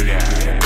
Julia.